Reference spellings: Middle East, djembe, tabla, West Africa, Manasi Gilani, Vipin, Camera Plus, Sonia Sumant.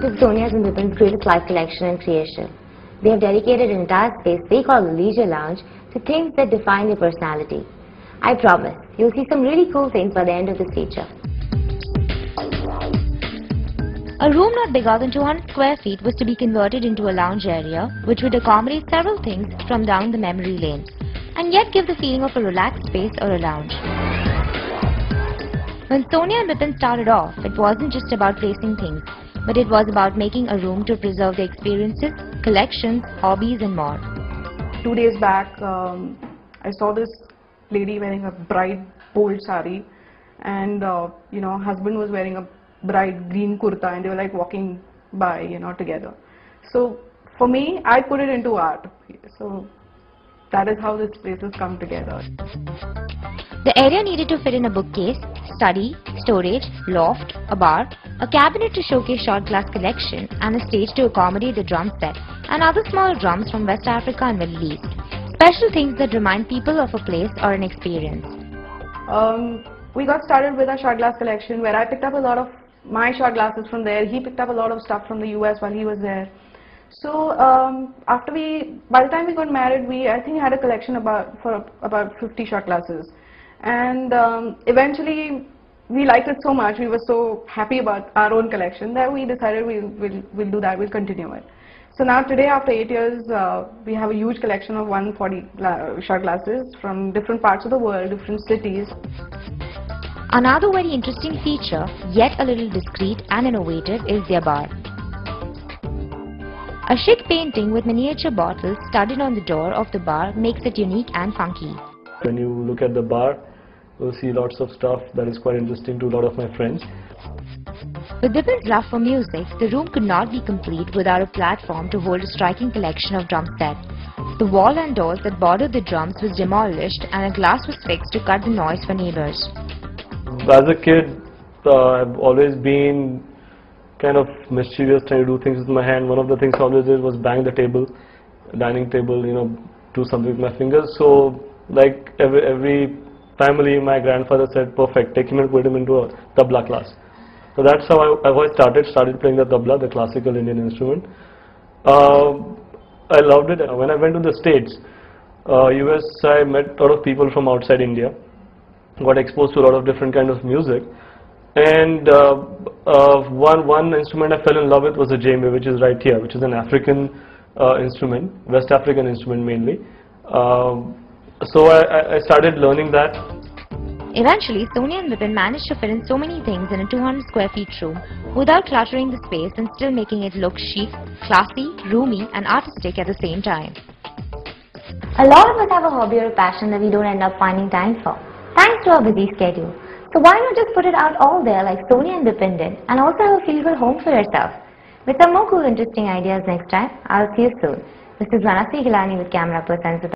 creative Sonia's and Vipin's creative life collection and creation. They have dedicated an entire space they call the Leisure Lounge to things that define their personality. I promise, you'll see some really cool things by the end of this feature. A room not bigger than 200 square feet was to be converted into a lounge area, which would accommodate several things from down the memory lane, and yet give the feeling of a relaxed space or a lounge. When Sonia and Vipin started off, it wasn't just about placing things, but it was about making a room to preserve their experiences, collections, hobbies and more. 2 days back, I saw this lady wearing a bright, bold sari, and husband was wearing a bright green kurta, and they were like walking by, together. So for me, I put it into art. So that is how these places come together. The area needed to fit in a bookcase, study, storage, loft, a bar, a cabinet to showcase shot glass collection, and a stage to accommodate the drum set and other small drums from West Africa and Middle East. Special things that remind people of a place or an experience. We got started with our shot glass collection, where I picked up a lot of my shot glasses from there. He picked up a lot of stuff from the US while he was there. So by the time we got married, I think had a collection for about 50 shot glasses. And eventually, we liked it so much, we were so happy about our own collection that we decided we'll do that, we'll continue it. So now today, after 8 years, we have a huge collection of 140 shot glasses from different parts of the world, different cities. Another very interesting feature, yet a little discreet and innovative, is their bar. A chic painting with miniature bottles studded on the door of the bar makes it unique and funky. When you look at the bar, you'll see lots of stuff that is quite interesting to a lot of my friends. With Vipin's love for music, the room could not be complete without a platform to hold a striking collection of drum sets. The wall and doors that bordered the drums was demolished, and a glass was fixed to cut the noise for neighbors. As a kid, I've always been kind of mischievous, trying to do things with my hand. One of the things I always did was bang the table, dining table, do something with my fingers. So, like every family, my grandfather said, perfect, take him and put him into a tabla class. So that's how I've always started playing the tabla, the classical Indian instrument. I loved it. When I went to the States, US, I met a lot of people from outside India. Got exposed to a lot of different kind of music, and one instrument I fell in love with was the djembe, which is right here, which is an African instrument, West African instrument mainly. So I started learning that. Eventually, Sonia and Vipin managed to fit in so many things in a 200 square feet room without cluttering the space and still making it look chic, classy, roomy and artistic at the same time. A lot of us have a hobby or a passion that we don't end up finding time for, thanks to our busy schedule. So why not just put it out all there like Sonia and Vipin did, and also have a feel-good home for yourself? With some more cool interesting ideas next time, I'll see you soon. This is Manasi Gilani with Camera Plus.